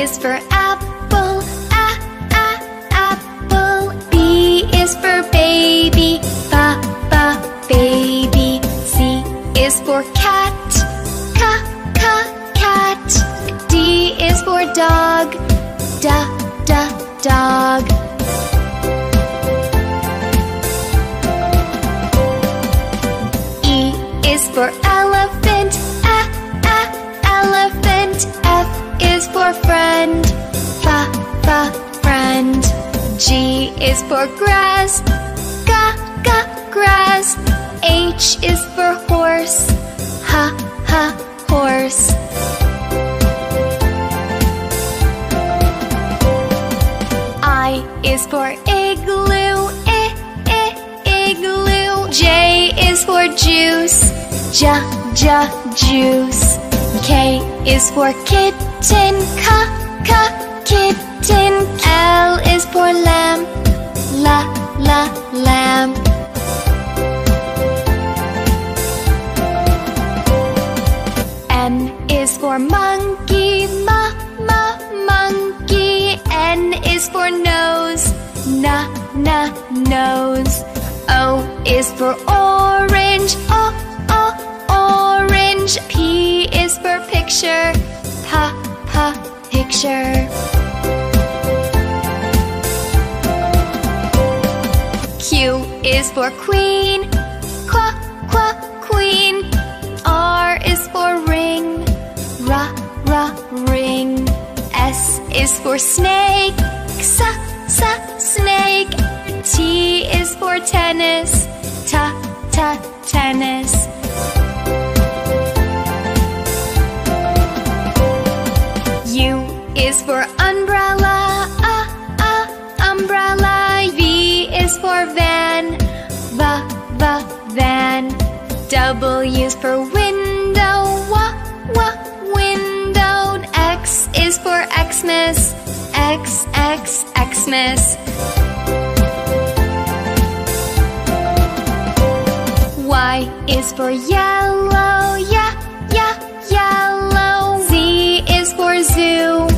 is for apple, apple. B is for baby, baby. C is for cat, cat. D is for dog, dog. E is for elephant, elephant. F is for friend, friend. G is for grass, grass. H is for horse, horse. I is for igloo, igloo. J is for juice, juice. K is for kitten, kitten. L is for lamb, lamb. M is for monkey, monkey. N is for nose, nose. O is for orange, orange. P is for picture, picture. Q is for queen, queen. R is for ring, ring. S is for snake, snake. T is for tennis, tennis. U is for umbrella, umbrella. V is for van, van. W is for window, window. X is for Xmas, Xmas. Y is for yellow, yellow. Z is for zoo,